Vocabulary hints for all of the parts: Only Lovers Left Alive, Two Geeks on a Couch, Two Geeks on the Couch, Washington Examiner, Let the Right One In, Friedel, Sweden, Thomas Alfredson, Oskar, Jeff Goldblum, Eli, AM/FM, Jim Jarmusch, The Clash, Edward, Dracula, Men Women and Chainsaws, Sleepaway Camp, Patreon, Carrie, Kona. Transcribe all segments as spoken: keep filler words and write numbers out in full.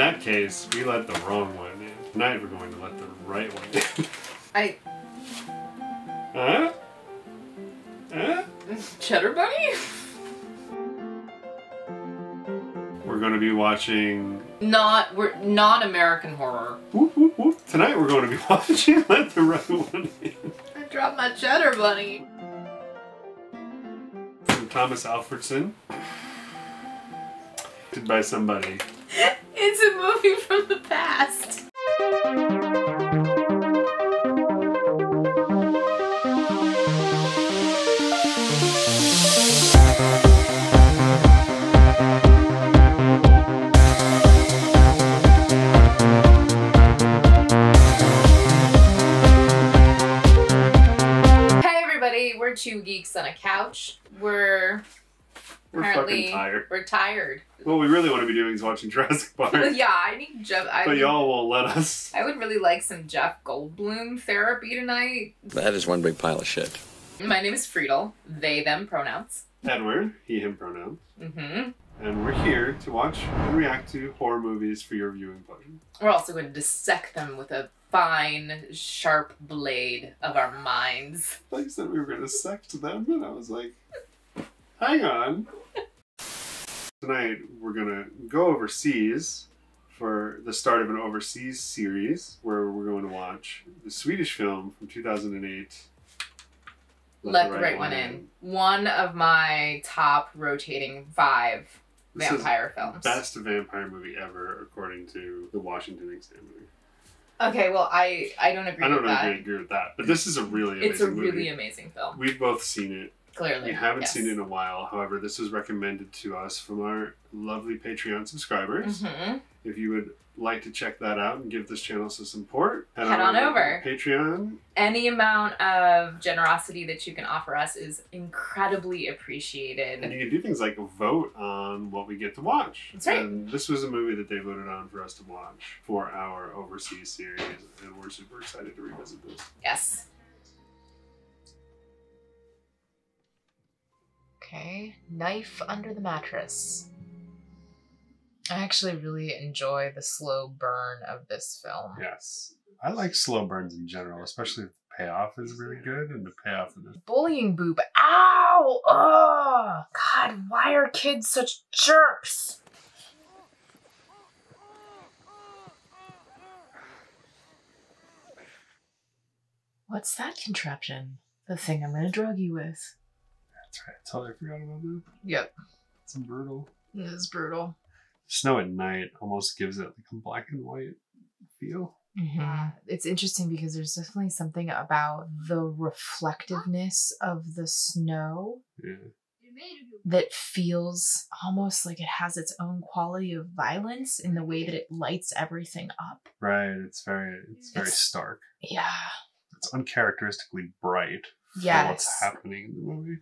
that case, we let the wrong one in. Tonight we're going to let the right one in. I... Huh? Huh? Cheddar Bunny? We're going to be watching... Not, we're not American Horror. Whoop, whoop, whoop. Tonight we're going to be watching Let the Right One In. I dropped my Cheddar Bunny. From Thomas Alfredson. By somebody. It's a movie from the past. Hey everybody, we're Two Geeks on a Couch. We're... We're Apparently, fucking tired. We're tired. What we really want to be doing is watching Jurassic Park. Yeah, I need Jeff. I but y'all won't let us. I would really like some Jeff Goldblum therapy tonight. That is one big pile of shit. My name is Friedel. They, them pronouns. Edward. He, him pronouns. Mm-hmm. And we're here to watch and react to horror movies for your viewing pleasure. We're also going to dissect them with a fine, sharp blade of our minds. I thought you said we were going to dissect them, and I was like... Hang on. Tonight we're gonna go overseas for the start of an overseas series where we're going to watch the Swedish film from two thousand eight. Let the Right One In. One of my top rotating five vampire films. Best vampire movie ever, according to the Washington Examiner. Okay, well, I I don't agree with that. I don't really agree with that, but this is a really amazing movie. It's a really amazing film. We've both seen it. Clearly. We haven't yes. seen it in a while. However, this was recommended to us from our lovely Patreon subscribers. Mm-hmm. If you would like to check that out and give this channel some support, head, head on, on over. Patreon. Any amount of generosity that you can offer us is incredibly appreciated. And you can do things like vote on what we get to watch. That's right. And this was a movie that they voted on for us to watch for our overseas series, and we're super excited to revisit this. Yes. Okay, Knife Under the Mattress. I actually really enjoy the slow burn of this film. Yes. I like slow burns in general, especially if the payoff is really good and the payoff of this. Bullying boob. Ow! Ugh! God, why are kids such jerks? What's that contraption? The thing I'm gonna drug you with. That's right. I totally forgot about that. Yep. It's brutal. It is brutal. Snow at night almost gives it like a black and white feel. Mm-hmm. It's interesting because there's definitely something about the reflectiveness of the snow yeah. that feels almost like it has its own quality of violence in the way that it lights everything up. Right. It's very, it's very it's, stark. Yeah. It's uncharacteristically bright yes. for what's happening in the movie.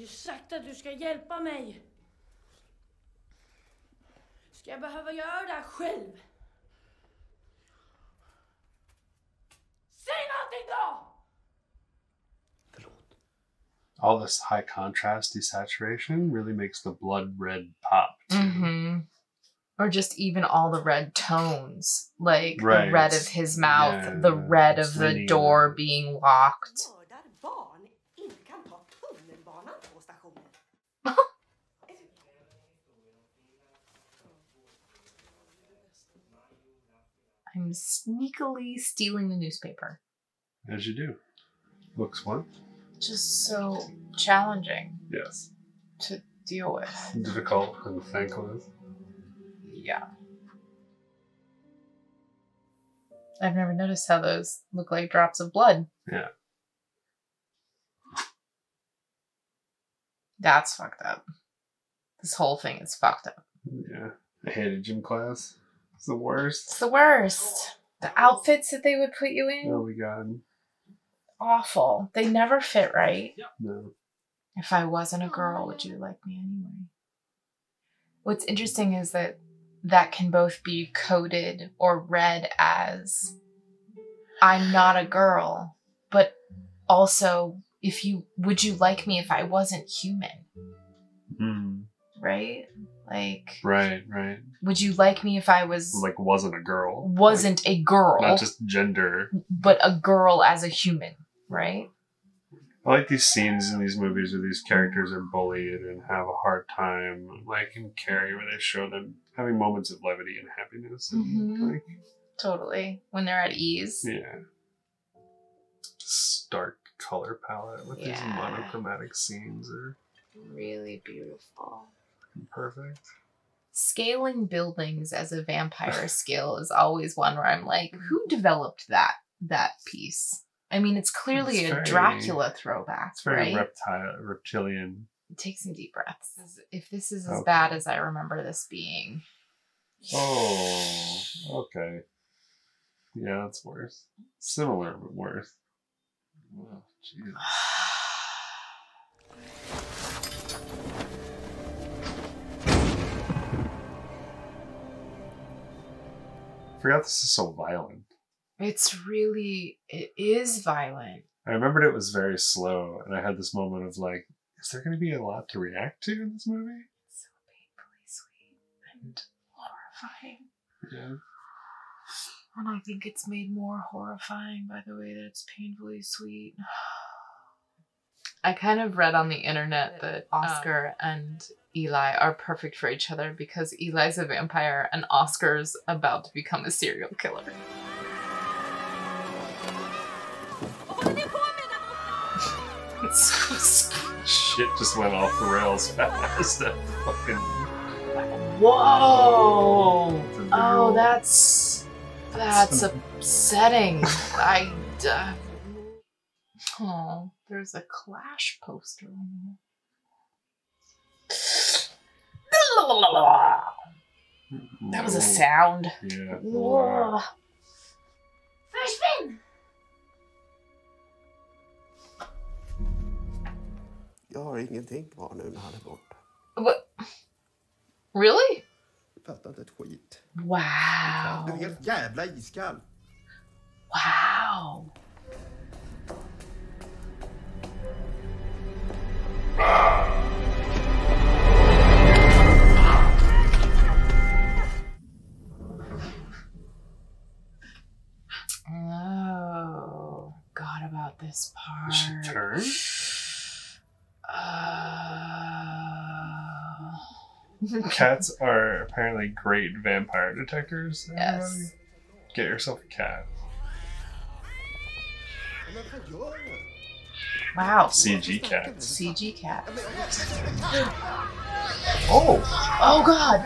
Du har sagt att du ska hjälpa mig. Ska jag behöva göra det här själv? Säg någonting då! Förlåt. All this high contrast desaturation really makes the blood red pop too. Mm-hmm. Or just even all the red tones. Like right. the red of his mouth, yeah, the red of the door being locked. I'm sneakily stealing the newspaper. As you do. Looks what? Just so challenging. Yes. To deal with. Difficult and thankless. Yeah. I've never noticed how those look like drops of blood. Yeah. That's fucked up. This whole thing is fucked up. Yeah. I hated gym class. It's the worst. It's the worst. The outfits that they would put you in. Oh my god. Awful. They never fit right. Yep. No. If I wasn't a girl, would you like me anyway? What's interesting is that that can both be coded or read as I'm not a girl, but also if you would you like me if I wasn't human? Mm. Right? Like, right, right. Would you like me if I was like wasn't a girl? Wasn't like, a girl. Not just gender. But a girl as a human, right? I like these scenes in these movies where these characters are bullied and have a hard time, like in Carrie, where they show them having moments of levity and happiness. And mm-hmm. like, totally. When they're at ease. Yeah. Stark color palette with yeah. these monochromatic scenes are really beautiful. Perfect. Scaling buildings as a vampire skill is always one where I'm like, who developed that that piece? I mean, it's clearly it's very, a Dracula throwback, it's very right? Reptile, reptilian. Take some deep breaths. This is, if this is as okay. bad as I remember this being. Oh, okay. Yeah, that's worse. Similar, but worse. Oh, Jesus. I forgot this is so violent. It's really, it is violent. I remembered it was very slow, and I had this moment of like, is there going to be a lot to react to in this movie? It's so painfully sweet and horrifying. Yeah. And I think it's made more horrifying by the way that it's painfully sweet. I kind of read on the internet that Oskar um, and Eli are perfect for each other because Eli's a vampire and Oscar's about to become a serial killer. So shit just went off the rails fast. That fucking whoa! Oh, that's that's upsetting. I. Uh... Oh, there's a Clash poster. That was a sound. Yeah. Whoa. First spin. Jag har ingenting kvar nu när han är borta. What? Really? Jag fattar inte ett skit. Wow. Du är helt jävla iskall. Wow. Oh, God about this part. Did she turn? Cats are apparently great vampire detectors. Everybody. Yes. Get yourself a cat. Wow. C G cats. C G cats. Oh. Oh, God.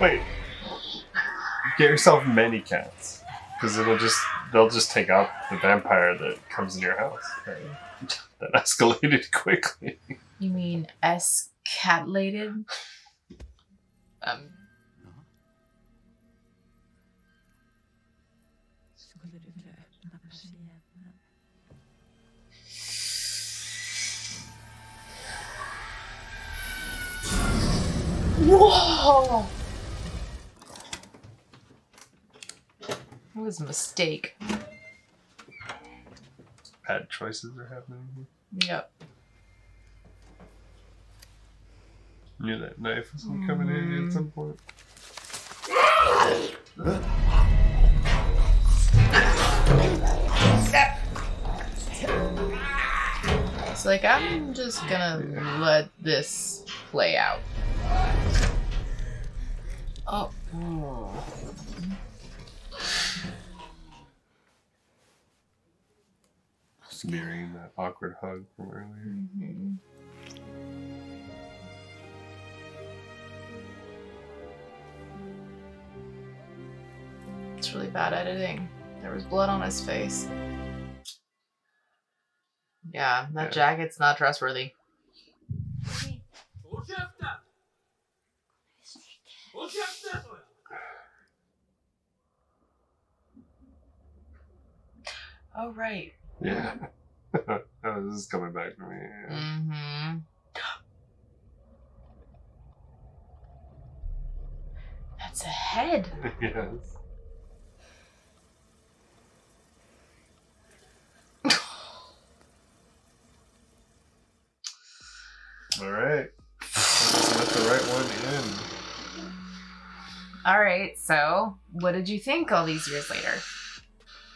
Wait. Get yourself many cats. Because it'll just, they'll just take out the vampire that comes in your house. Right? That escalated quickly. You mean escatlated? Um. Whoa! That was a mistake. Bad choices are happening here. Yep. Knew that knife was mm. coming in at some point. It's like, I'm just gonna yeah. let this play out. Oh. Oh. Mirroring that awkward hug from earlier. Mm-hmm. It's really bad editing. There was blood on his face. Yeah, that yeah. jacket's not trustworthy. Oh, right. Yeah. Oh, this is coming back to me. Mm-hmm. That's a head. Yes. in. All right, so what did you think all these years later?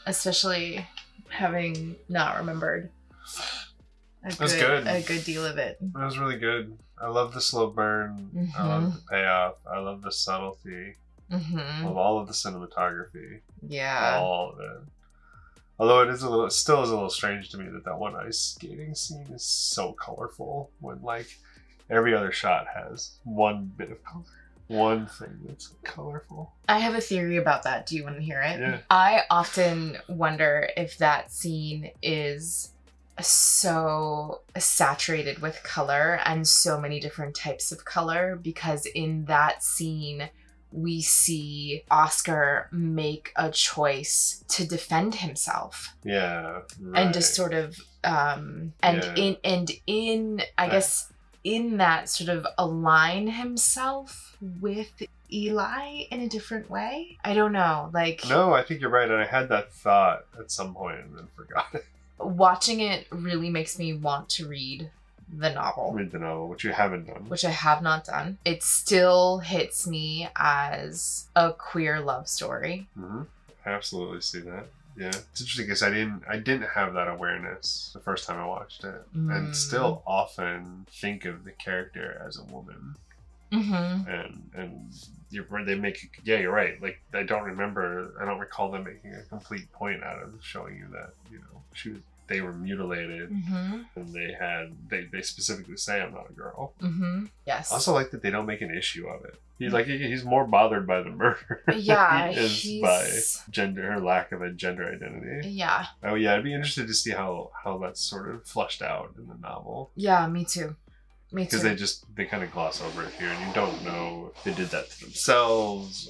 Especially having not remembered a good, good. a good deal of it. That was really good. I love the slow burn. Mm-hmm. I love the payoff. I love the subtlety. Mm-hmm. Of all of the cinematography. Yeah. All of it. Although it is a little, it still is a little strange to me that that one ice skating scene is so colorful when like every other shot has one bit of color, one thing that's colorful. I have a theory about that. Do you want to hear it? Yeah. I often wonder if that scene is so saturated with color and so many different types of color because in that scene, we see Oskar make a choice to defend himself. Yeah. Right. And just sort of, um, and yeah. in, and in, I yeah. guess, in that sort of align himself with Eli in a different way. I don't know. Like, no, I think you're right. And I had that thought at some point and then forgot it. Watching it really makes me want to read the novel. Read the novel, which you haven't done. Which I have not done. It still hits me as a queer love story. Mm-hmm. I absolutely see that. Yeah. It's interesting because I didn't I didn't have that awareness the first time I watched it. Mm. And still often think of the character as a woman. Mm-hmm. And and you're, they make, yeah, you're right. Like, I don't remember, I don't recall them making a complete point out of showing you that, you know, she was they were mutilated, mm-hmm. and they had, they, they specifically say, I'm not a girl. Mm-hmm. Yes. I also like that they don't make an issue of it. He's like, he's more bothered by the murder yeah, than he is he's... by gender, or lack of a gender identity. Yeah. Oh yeah, I'd be interested to see how, how that's sort of flushed out in the novel. Yeah, me too. Me too. Because they just, they kind of gloss over it here, and you don't know if they did that to themselves,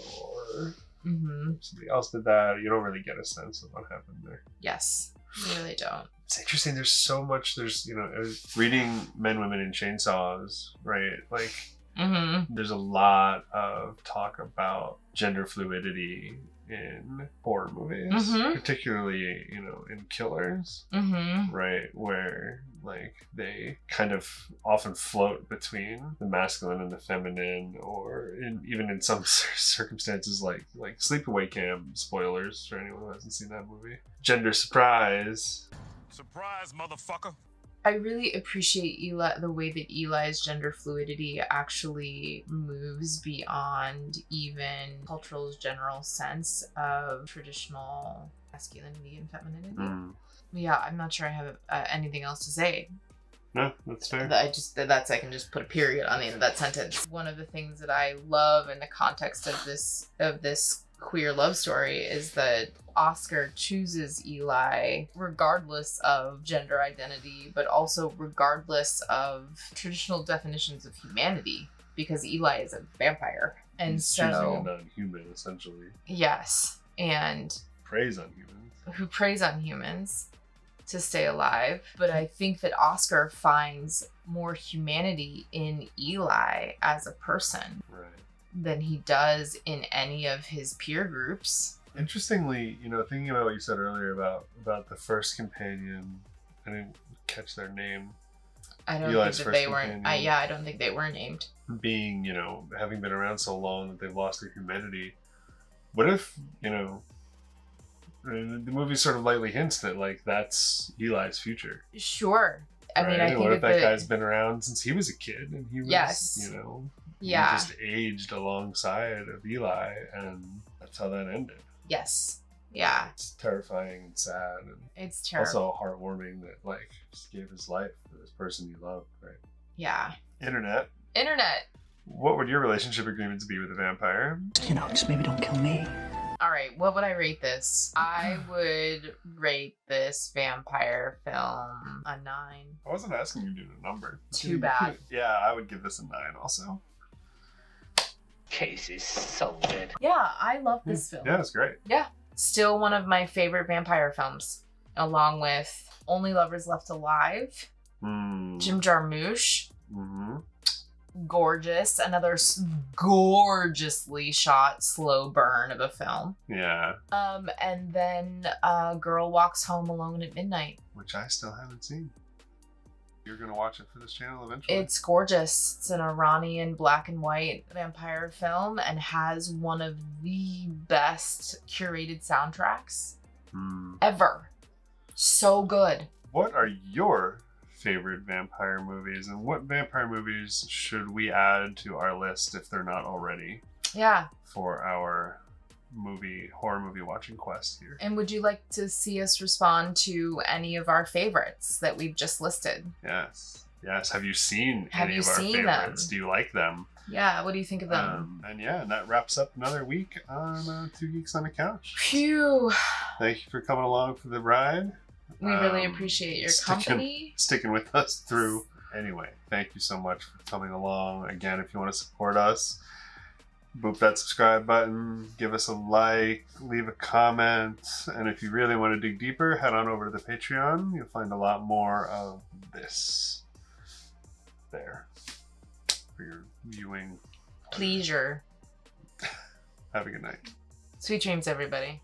or mm-hmm. somebody else did that. You don't really get a sense of what happened there. Yes. You really don't. It's interesting. There's so much. There's, you know, I was reading Men, Women and Chainsaws, right? Like, mm-hmm. there's a lot of talk about gender fluidity in horror movies, mm-hmm. particularly, you know, in killers, mm-hmm. right? Where, like, they kind of often float between the masculine and the feminine, or in, even in some circumstances, like like Sleepaway Camp, spoilers for anyone who hasn't seen that movie. Gender surprise. Surprise, motherfucker. I really appreciate Eli, the way that Eli's gender fluidity actually moves beyond even cultural's general sense of traditional masculinity and femininity. Mm. Yeah, I'm not sure I have uh, anything else to say. No, that's fair. I just, that's, I can just put a period on the end of that sentence. One of the things that I love in the context of this, of this queer love story is that Oskar chooses Eli regardless of gender identity, but also regardless of traditional definitions of humanity, because Eli is a vampire. And He's so choosing a non-human, essentially. Yes. And preys on humans. Who preys on humans to stay alive. But I think that Oskar finds more humanity in Eli as a person. Right. Than he does in any of his peer groups. Interestingly, you know, thinking about what you said earlier about about the first companion, I didn't catch their name. I don't Eli's think that they weren't. I, yeah, I don't think they were named. Being, you know, having been around so long that they've lost their humanity. What if, you know, I mean, the movie sort of lightly hints that like that's Eli's future. Sure. I right? mean, I think what if that the... guy's been around since he was a kid and he was, yes. you know. Yeah. Just aged alongside of Eli, and that's how that ended. Yes. Yeah. It's terrifying and sad. And it's terrible. Also heartwarming that, like, just gave his life to this person he loved, right? Yeah. Internet. Internet. What would your relationship agreements be with a vampire? You know, just maybe don't kill me. All right, what would I rate this? I would rate this vampire film a nine. I wasn't asking you to do a number. Too bad. Yeah, I would give this a nine also. Case is so good. Yeah, I love this film. Yeah, it's great. Yeah. Still one of my favorite vampire films, along with Only Lovers Left Alive, mm. Jim Jarmusch. Mm-hmm. Gorgeous, another gorgeously shot slow burn of a film. Yeah. Um, and then uh, Girl Walks Home Alone at Midnight, which I still haven't seen. You're going to watch it for this channel eventually? It's gorgeous. It's an Iranian black and white vampire film and has one of the best curated soundtracks mm. ever. So good. What are your favorite vampire movies, and what vampire movies should we add to our list if they're not already? Yeah. For our movie, horror movie watching quest here. And would you like to see us respond to any of our favorites that we've just listed? Yes. Yes. Have you seen Have any you of our seen favorites? Them? Do you like them? Yeah. What do you think of them? Um, and yeah, and that wraps up another week on uh, Two Geeks on the Couch. Phew. Thank you for coming along for the ride. We um, really appreciate your sticking, company. Sticking with us through. Anyway, thank you so much for coming along. Again, if you want to support us, boop that subscribe button, give us a like, leave a comment, and if you really want to dig deeper, head on over to the Patreon. You'll find a lot more of this there for your viewing pleasure. Have a good night. Sweet dreams, everybody.